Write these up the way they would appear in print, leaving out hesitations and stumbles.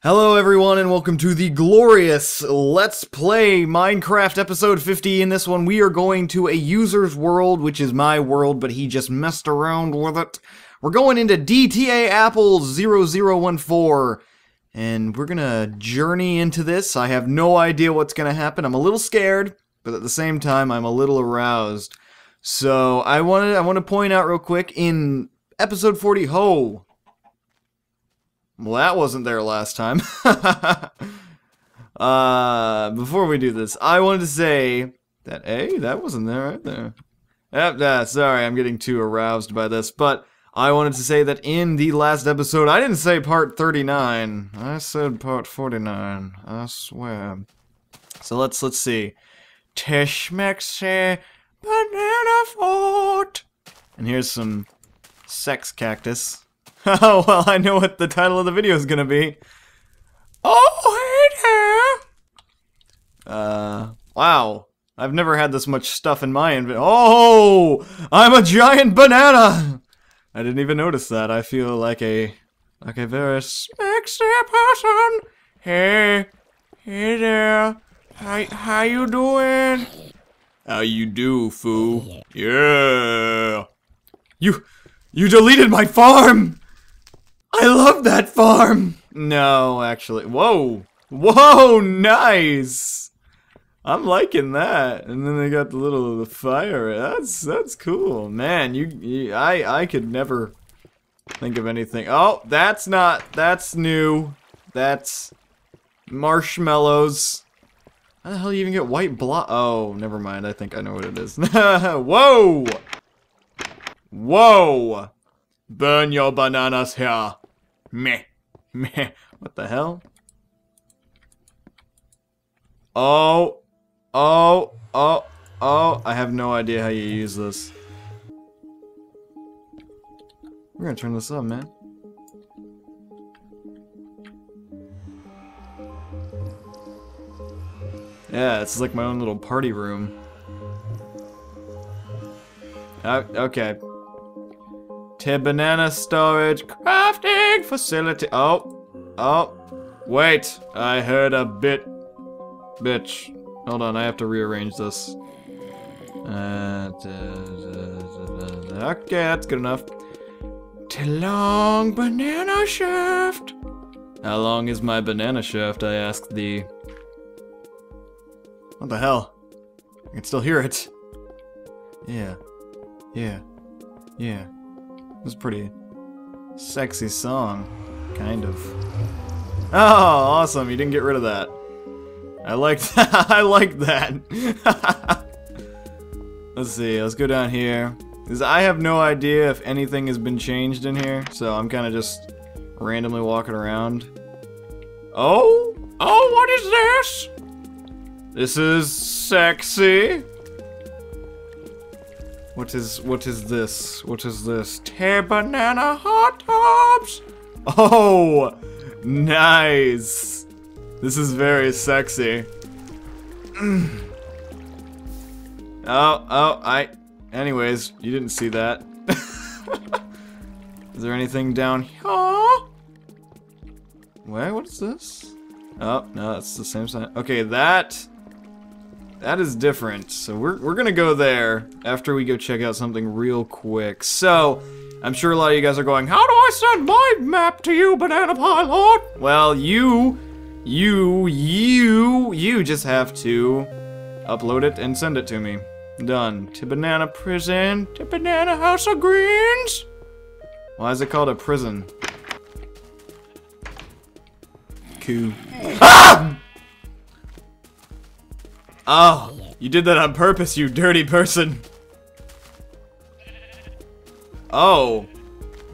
Hello everyone and welcome to the glorious Let's Play Minecraft episode 50. In this one we are going to a user's world, which is my world, but he just messed around with it. We're going into DTA Apple 0014 and we're gonna journey into this. I have no idea what's gonna happen. I'm a little scared, but at the same time I'm a little aroused. So I want to point out real quick, in episode 40, ho! Well, that wasn't there last time. Before we do this, I wanted to say that, hey, that wasn't there right there. Sorry, I'm getting too aroused by this. But I wanted to say that in the last episode, I didn't say part 39. I said part 49. I swear. So let's see. Tishmexie banana fort. And here's some sex cactus. Oh, well, I know what the title of the video is gonna be. Oh, hey there! Wow. I've never had this much stuff in my inventory. Oh! I'm a giant banana! I didn't even notice that. I feel like a very sexy person. Hey there. How you doing? How you do, foo? Yeah! You deleted my farm! I love that farm! No, actually. Whoa! Whoa, nice! I'm liking that. And then they got the little fire. That's cool. Man, I could never think of anything. Oh, that's new. That's marshmallows. How the hell do you even get white block? Oh, never mind. I think I know what it is. Whoa! Whoa! Burn your bananas here. Meh. Meh. What the hell? Oh. Oh. Oh. Oh. I have no idea how you use this. We're gonna turn this up, man. Yeah, it's like my own little party room. Okay. Banana storage crafting facility. Oh, wait, I heard a bitch. Hold on, I have to rearrange this. Okay, that's good enough. Long banana shaft. How long is my banana shaft? I asked the. What the hell? I can still hear it. Yeah. It was a pretty sexy song, kind of. Oh, awesome! You didn't get rid of that. I liked that. I like that. Let's see. Let's go down here. Cause I have no idea if anything has been changed in here, so I'm kind of just randomly walking around. Oh, what is this? This is sexy. What is this? Banana hot tubs! Oh, nice! This is very sexy. Anyways, you didn't see that. Is there anything down here? Wait, what is this? Oh, no, that's the same sign. Okay, that is different, so we're gonna go there after we go check out something real quick. So, I'm sure a lot of you guys are going, how do I send my map to you, Bananapielord? Well, you just have to upload it and send it to me. Done. To banana prison, to banana house of greens. Why is it called a prison? Cool. Ah! Oh, you did that on purpose, you dirty person. Oh,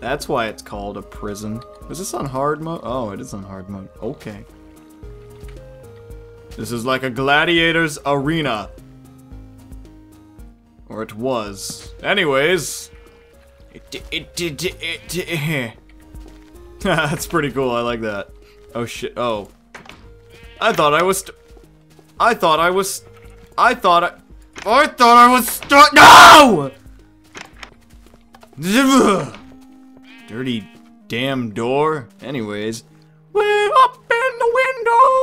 that's why it's called a prison. Is this on hard mode? Oh, it is on hard mode. Okay. This is like a gladiator's arena. Or it was. Anyways. That's pretty cool, I like that. Oh shit, oh. I thought I was stuck. No! Dirty damn door. Anyways, we're up in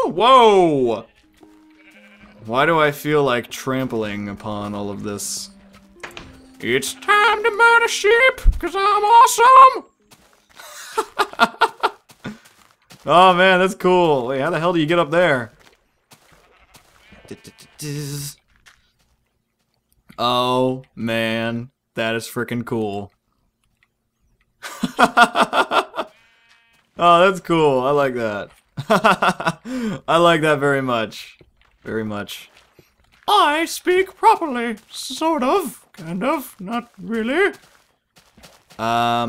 Whoa! Why do I feel like trampling upon all of this? It's time to murder sheep, because I'm awesome! Oh man, that's cool. Wait, how the hell do you get up there? Oh man, that is freaking cool. Oh, that's cool. I like that. I like that very much. Very much. I speak properly. Sort of. Kind of. Not really. I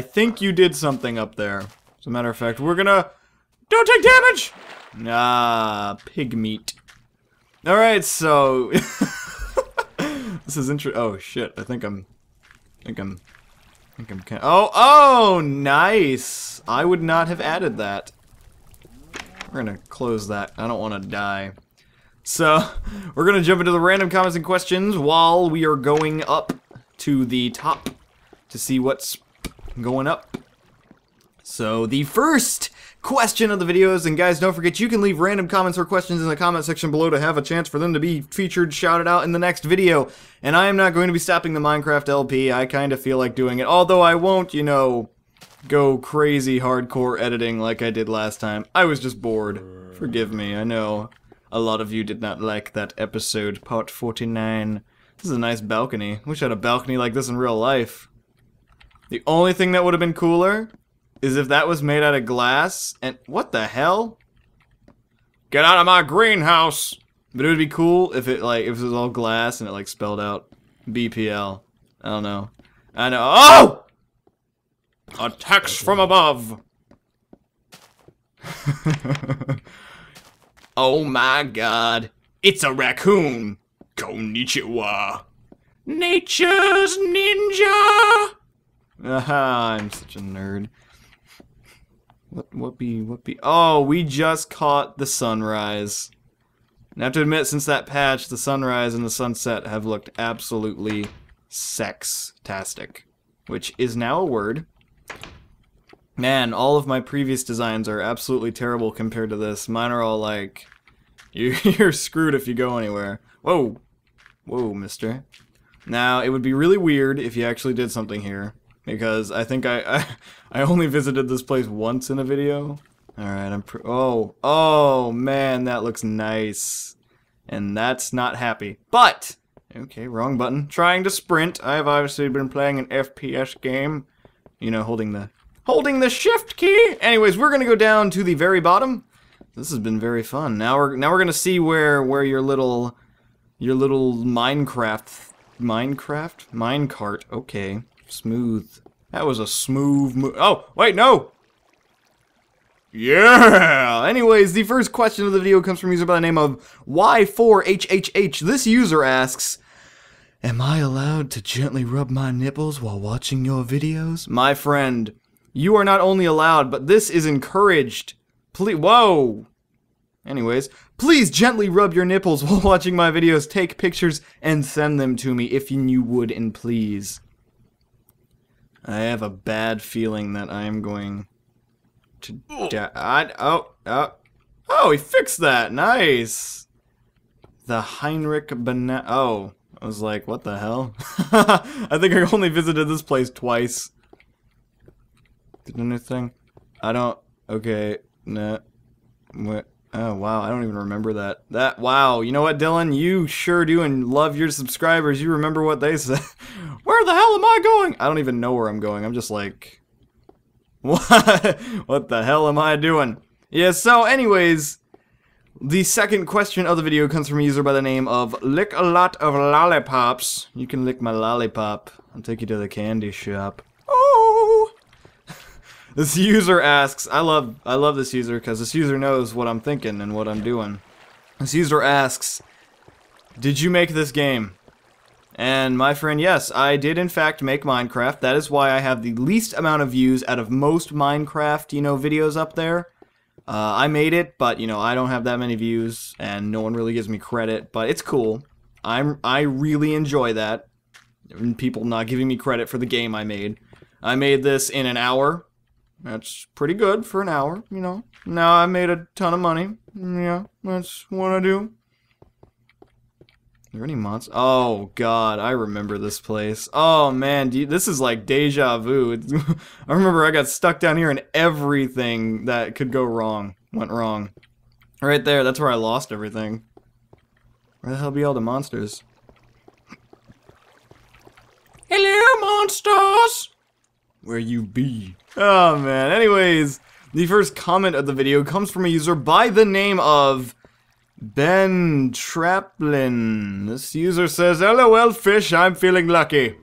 think you did something up there. As a matter of fact, we're gonna... Don't take damage! Ah, pig meat. Alright, so... This is interesting. Oh, shit. I think I'm... Oh, oh, nice! I would not have added that. We're gonna close that. I don't want to die. So, we're gonna jump into the random comments and questions while we are going up to the top to see what's going up. So, the first question of the videos, and guys, don't forget, you can leave random comments or questions in the comment section below to have a chance for them to be featured, shouted out in the next video. And I am not going to be stopping the Minecraft LP. I kind of feel like doing it, although I won't, you know, go crazy hardcore editing like I did last time. I was just bored. Forgive me, I know. A lot of you did not like that episode, part 49. This is a nice balcony. Wish I had a balcony like this in real life. The only thing that would have been cooler is if that was made out of glass, and what the hell? Get out of my greenhouse! But it would be cool if it like, if it was all glass and it like spelled out BPL. I don't know. I know. Oh! Attacks from above! Oh my god. It's a raccoon! Konnichiwa! Nature's ninja! Aha, I'm such a nerd. What be? Oh, we just caught the sunrise. And I have to admit, since that patch, the sunrise and the sunset have looked absolutely sex-tastic. Which is now a word. Man, all of my previous designs are absolutely terrible compared to this. Mine are all like, you're screwed if you go anywhere. Whoa. Whoa, mister. Now, it would be really weird if you actually did something here. Because I think I only visited this place once in a video. Alright, oh man, that looks nice. And that's not happy. But! Okay, wrong button. Trying to sprint. I have obviously been playing an FPS game. You know, holding the shift key! Anyways, we're gonna go down to the very bottom. This has been very fun. Now we're gonna see where your little Minecraft? Minecart, okay. Smooth. That was a smooth move. Oh, wait, no! Yeah! Anyways, the first question of the video comes from a user by the name of Y4HHH. This user asks, am I allowed to gently rub my nipples while watching your videos? My friend, you are not only allowed, but this is encouraged. Please, whoa! Anyways, please gently rub your nipples while watching my videos. Take pictures and send them to me if you would and please. I have a bad feeling that I am going to die. Oh, he fixed that. Nice. The Heinrich Banana. Oh, I was like, what the hell? I think I only visited this place twice. Did anything? I don't. Okay. No. What? Oh, wow. I don't even remember that. Wow. You know what, Dylan? You sure do and love your subscribers. You remember what they said. Where the hell am I going? I don't even know where I'm going. I'm just like, what? What the hell am I doing? Yeah, so anyways, the second question of the video comes from a user by the name of Lick-a-lot-of-lollipops. You can lick my lollipop. I'll take you to the candy shop. Oh! This user asks, I love this user because this user knows what I'm thinking and what I'm doing. This user asks, did you make this game? And my friend, yes, I did in fact make Minecraft. That is why I have the least amount of views out of most Minecraft, you know, videos up there. I made it, but, you know, I don't have that many views, and no one really gives me credit, but it's cool. I really enjoy that, people not giving me credit for the game I made. I made this in an hour, That's pretty good for an hour, you know. Now I made a ton of money. Yeah, that's what I do. Are there any monsters? Oh god, I remember this place. Oh man, this is like deja vu. I remember I got stuck down here and everything that could go wrong went wrong. Right there, that's where I lost everything. Where the hell be all the monsters? Hello, monsters! Where you be? Oh man, anyways, the first comment of the video comes from a user by the name of Ben Traplin. This user says, LOL fish, I'm feeling lucky.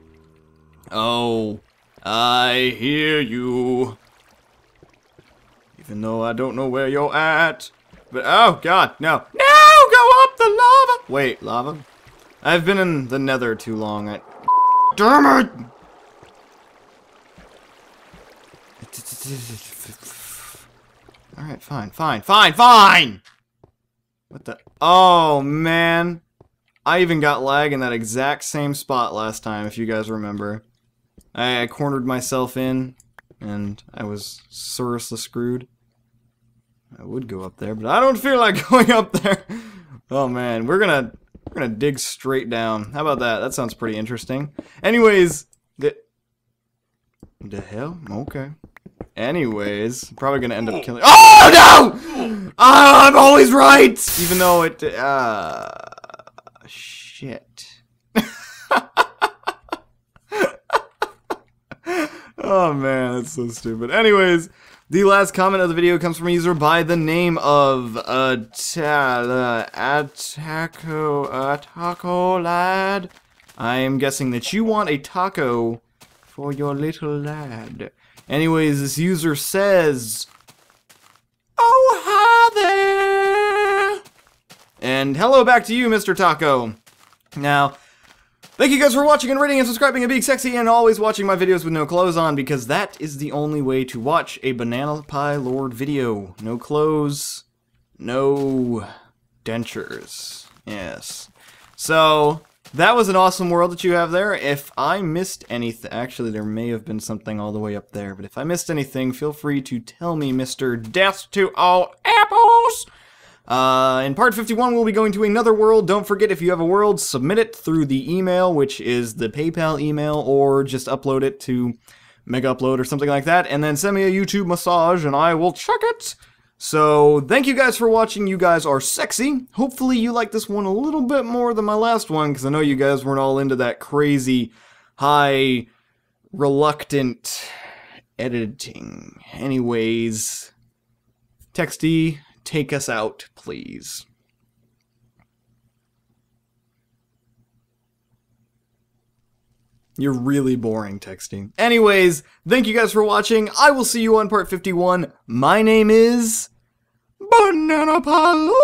Oh, I hear you. Even though I don't know where you're at. But, oh god, no. No, go up the lava! Wait, lava? I've been in the nether too long. Dermot! Alright, fine! What the? Oh, man. I even got lag in that exact same spot last time, if you guys remember. I cornered myself in, and I was seriously screwed. I would go up there, but I don't feel like going up there. Oh, man. We're gonna dig straight down. How about that? That sounds pretty interesting. Anyways, the hell? Okay. Anyways, probably gonna end up killing— OH NO! I'm always right! Even though it, shit. Oh man, that's so stupid. Anyways, the last comment of the video comes from a user by the name of, Taco Lad. I am guessing that you want a taco for your little lad. Anyways, this user says, oh, hi there! And hello back to you, Mr. Taco. Now, thank you guys for watching and rating and subscribing and being sexy and always watching my videos with no clothes on, because that is the only way to watch a Bananapielord video. No clothes, no dentures. Yes. So that was an awesome world that you have there. If I missed anything, actually there may have been something all the way up there, but if I missed anything, feel free to tell me, Mr. Death to All Apples! In part 51, we'll be going to another world. Don't forget, if you have a world, submit it through the email, which is the PayPal email, or just upload it to Megaupload or something like that, and then send me a YouTube massage and I will check it! So, thank you guys for watching. You guys are sexy. Hopefully you like this one a little bit more than my last one, because I know you guys weren't all into that crazy, high, reluctant editing. Anyways, Texty, take us out, please. You're really boring, Texting. Anyways, thank you guys for watching. I will see you on part 51. My name is Banana Paloo.